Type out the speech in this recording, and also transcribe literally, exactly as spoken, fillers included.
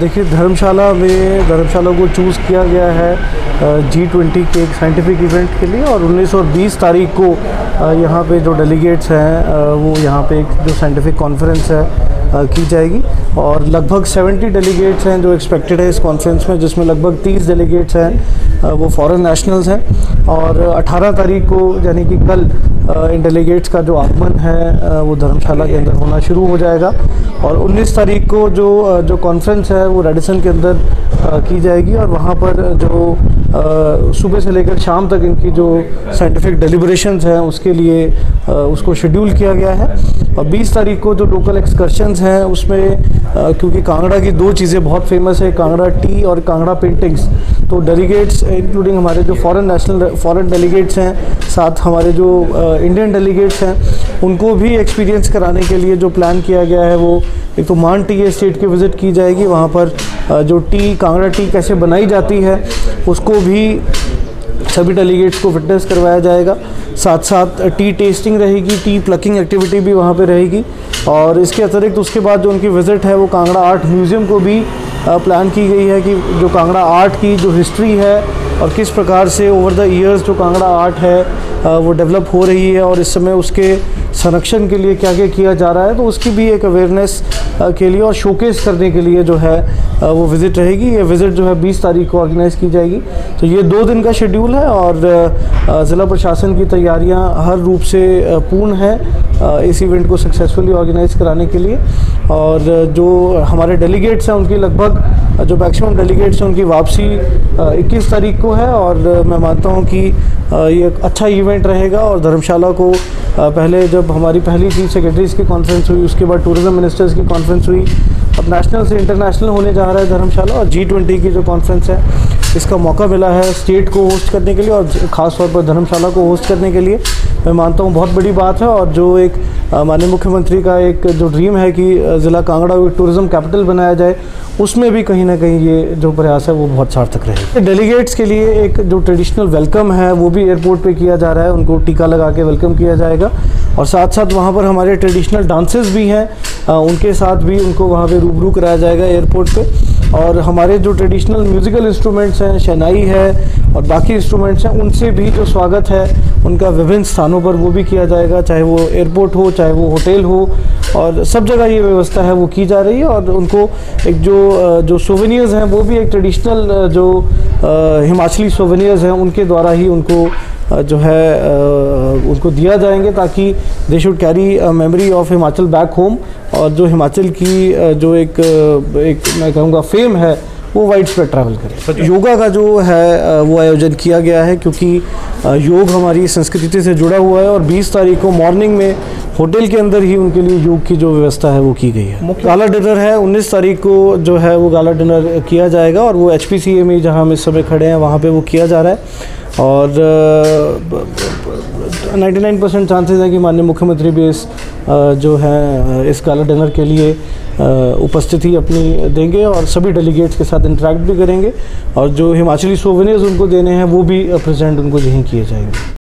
देखिए धर्मशाला में धर्मशाला को चूज़ किया गया है जी ट्वेंटी के एक साइंटिफिक इवेंट के लिए और उन्नीस और बीस तारीख को यहाँ पे जो डेलीगेट्स हैं वो यहाँ पे एक जो साइंटिफिक कॉन्फ्रेंस है की जाएगी और लगभग सत्तर डेलीगेट्स हैं जो एक्सपेक्टेड है इस कॉन्फ्रेंस में, जिसमें लगभग तीस डेलीगेट्स हैं वो फॉरेन नेशनल्स हैं और अठारह तारीख को यानी कि कल इन डेलीगेट्स का जो आगमन है वो धर्मशाला के अंदर होना शुरू हो जाएगा और उन्नीस तारीख को जो जो कॉन्फ्रेंस है वो रेडिसन के अंदर की जाएगी और वहाँ पर जो सुबह से लेकर शाम तक इनकी जो साइंटिफिक डिलिब्रेशंस हैं उसके लिए उसको शेड्यूल किया गया है। और बीस तारीख को जो लोकल एक्सकर्शंस हैं उसमें क्योंकि कांगड़ा की दो चीज़ें बहुत फेमस है, कांगड़ा टी और कांगड़ा पेंटिंग्स, तो डेलीगेट्स इंक्लूडिंग हमारे जो फॉरेन नेशनल फॉरेन डेलीगेट्स हैं साथ हमारे जो इंडियन डेलीगेट्स हैं उनको भी एक्सपीरियंस कराने के लिए जो प्लान किया गया है वो एक तो मान टी एस्टेट की विज़िट की जाएगी, वहाँ पर जो टी कांगड़ा टी कैसे बनाई जाती है उसको भी सभी डेलीगेट्स को फिटनेस करवाया जाएगा, साथ साथ टी टेस्टिंग रहेगी, टी प्लकिंग एक्टिविटी भी वहाँ पे रहेगी और इसके अतिरिक्त उसके बाद जो उनकी विज़िट है वो कांगड़ा आर्ट म्यूज़ियम को भी प्लान की गई है कि जो कांगड़ा आर्ट की जो हिस्ट्री है और किस प्रकार से ओवर द ईयर्स जो कांगड़ा आर्ट है वो डेवलप हो रही है और इस समय उसके संरक्षण के लिए क्या क्या किया जा रहा है, तो उसकी भी एक अवेयरनेस के लिए और शोकेस करने के लिए जो है वो विज़िट रहेगी। ये विज़िट जो है बीस तारीख को ऑर्गेनाइज़ की जाएगी। तो ये दो दिन का शेड्यूल है और ज़िला प्रशासन की तैयारियां हर रूप से पूर्ण है इस इवेंट को सक्सेसफुली ऑर्गेनाइज़ कराने के लिए और जो हमारे डेलीगेट्स हैं उनकी लगभग जो मैक्सिमम डेलीगेट्स हैं उनकी वापसी इक्कीस तारीख को है और मैं मानता हूँ कि ये अच्छा इवेंट रहेगा और धर्मशाला को पहले जब हमारी पहली चीफ सेक्रेटरीज की कॉन्फ्रेंस हुई उसके बाद टूरिज़म मिनिस्टर्स की कॉन्फ्रेंस हुई, अब नेशनल से इंटरनेशनल होने जा रहा है धर्मशाला और जी ट्वेंटी की जो कॉन्फ्रेंस है इसका मौका मिला है स्टेट को होस्ट करने के लिए और ख़ास तौर पर धर्मशाला को होस्ट करने के लिए मैं मानता हूँ बहुत बड़ी बात है। और जो एक माननीय मुख्यमंत्री का एक जो ड्रीम है कि ज़िला कांगड़ा को टूरिज़म कैपिटल बनाया जाए उसमें भी कहीं ना कहीं ये जो प्रयास है वो बहुत सार्थक रहे। डेलीगेट्स के लिए एक जो ट्रेडिशनल वेलकम है वो भी एयरपोर्ट पे किया जा रहा है, उनको टीका लगा के वेलकम किया जाएगा और साथ साथ वहाँ पर हमारे ट्रेडिशनल डांसेस भी हैं आ, उनके साथ भी उनको वहाँ पे रूबरू कराया जाएगा एयरपोर्ट पे और हमारे जो ट्रेडिशनल म्यूज़िकल इंस्ट्रूमेंट्स हैं, शहनाई है और बाकी इंस्ट्रूमेंट्स हैं, उनसे भी जो स्वागत है उनका विभिन्न स्थानों पर वो भी किया जाएगा, चाहे वो एयरपोर्ट हो चाहे वो होटल हो और सब जगह ये व्यवस्था है वो की जा रही है। और उनको एक जो जो सोवेनियर्स हैं वो भी एक ट्रेडिशनल जो हिमाचली सोवेनियर्स हैं उनके द्वारा ही उनको जो है उनको दिया जाएंगे ताकि they should carry memory of Himachal back home और जो हिमाचल की जो एक एक मैं कहूँगा फेम है वो वाइड स्प्रेड ट्रैवल करें। योगा का जो है वो आयोजन किया गया है क्योंकि योग हमारी संस्कृति से जुड़ा हुआ है और बीस तारीख को मॉर्निंग में होटल के अंदर ही उनके लिए योग की जो व्यवस्था है वो की गई है। गाला डिनर है उन्नीस तारीख को जो है वो गाला डिनर किया जाएगा और वो एच पी सी ए में जहाँ हम इस समय खड़े हैं वहाँ पर वो किया जा रहा है और निन्यानवे परसेंट चांसेस हैं कि माननीय मुख्यमंत्री भी इस जो है इस गाला डिनर के लिए उपस्थिति अपनी देंगे और सभी डेलीगेट्स के साथ इंटरेक्ट भी करेंगे और जो हिमाचली सोवेनियर्स उनको देने हैं वो भी प्रेजेंट उनको यहीं किए जाएंगे।